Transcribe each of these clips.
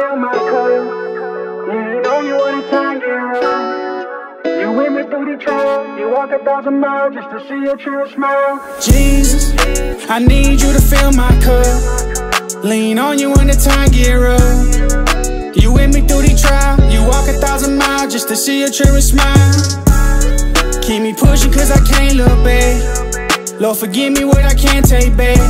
feel my courage. You know you wanna turn around. You with me through the trial. You walk 1,000 miles just to see your true smile. Jesus, I need you to fill my cup. Lean on you when the time get rough. You with me through the trial. You walk 1,000 miles just to see your true smile. Keep me pushing 'cause I can't look back. Lord, forgive me what I can't take back.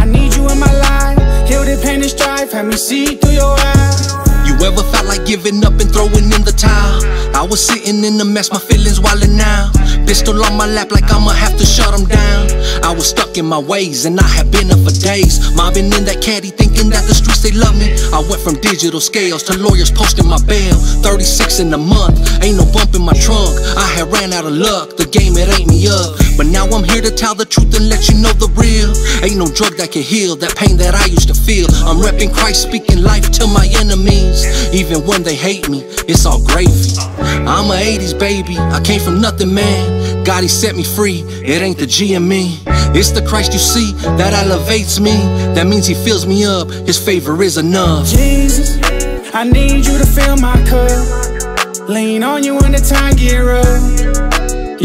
I need you in my life. Heal the pain and strife, have me see through your eyes. You ever felt like giving up and throwing in the towel? I was sitting in a mess, my feelings wildin' now. Pistol on my lap like I'ma have to shut them down. I was stuck in my ways and I had been up for days. Mobbing in that caddy thinking that the streets they love me. I went from digital scales to lawyers posting my bail. 36 in a month, ain't no bump in my trunk. I had ran out of luck, the game it ate me up. But now I'm here to tell the truth and let you know the real. Ain't no drug that can heal that pain that I used to feel. I'm repping Christ, speaking life to my enemies. Even when they hate me, it's all gravy. I'm a 80s baby, I came from nothing, man. God, he set me free, it ain't the G in me. It's the Christ you see that elevates me. That means he fills me up, his favor is enough. Jesus, I need you to fill my cup. Lean on you when the time get rough.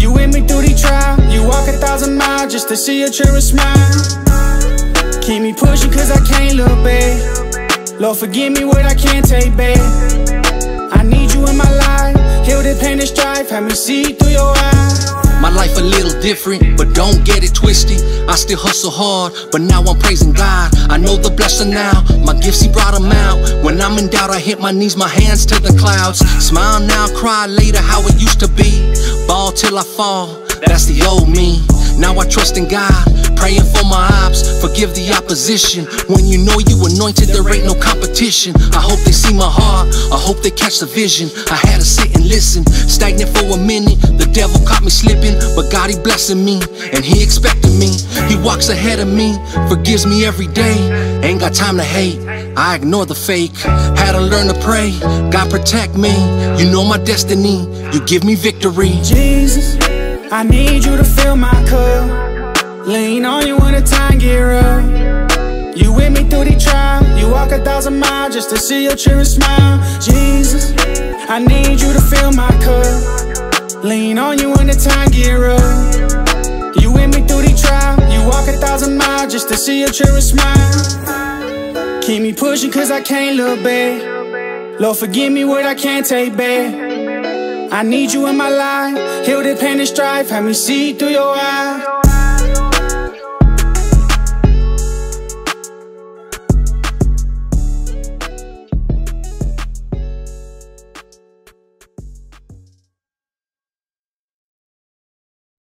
You with me through the trial. You walk 1,000 miles just to see your true smile. Keep me pushing 'cause I can't look back. Lord, forgive me what I can't take back. I need you in my life. Heal the pain and strife, have me see through your eyes. My life a little different, but don't get it twisted. I still hustle hard, but now I'm praising God. I know the blessing now, my gifts he brought them out. When I'm in doubt I hit my knees, my hands to the clouds. Smile now, cry later, how it used to be. Ball till I fall, that's the old me. Now I trust in God, praying for my ops. Forgive the opposition, when you know you anointed there ain't no competition. I hope they see my heart, I hope they catch the vision. I had to sit and listen, stagnant for a minute. The devil caught me slipping, but God he blessing me, and he expecting me. He walks ahead of me, forgives me every day. Ain't got time to hate, I ignore the fake. Had to learn to pray, God protect me. You know my destiny, you give me victory. Jesus, I need you to fill my cup. Lean on you when the time get rough. You with me through the trial. You walk 1,000 miles just to see your true smile. Jesus, I need you to fill my cup. Lean on you when the time get rough. You with me through the trial. You walk 1,000 miles just to see your true smile. Keep me pushing 'cause I can't look back. Lord, forgive me what I can't take back. I need you in my life. Heal the pain and strife, have me see through your eyes.